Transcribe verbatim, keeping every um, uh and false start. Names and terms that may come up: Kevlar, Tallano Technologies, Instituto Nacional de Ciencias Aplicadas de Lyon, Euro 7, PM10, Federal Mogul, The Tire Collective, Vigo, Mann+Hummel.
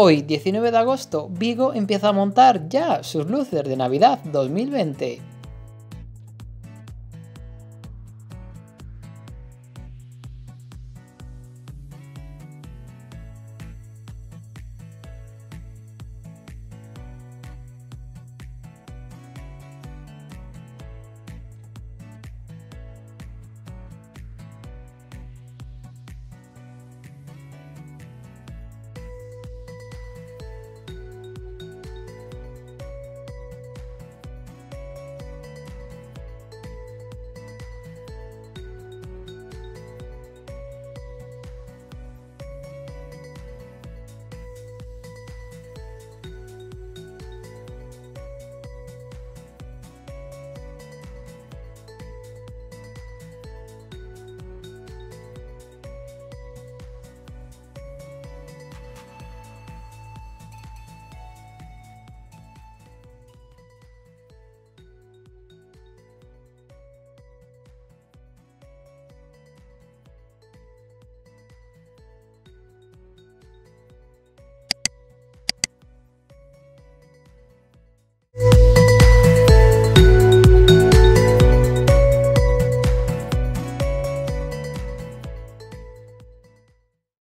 Hoy, diecinueve de agosto, Vigo empieza a montar ya sus luces de Navidad dos mil veinte.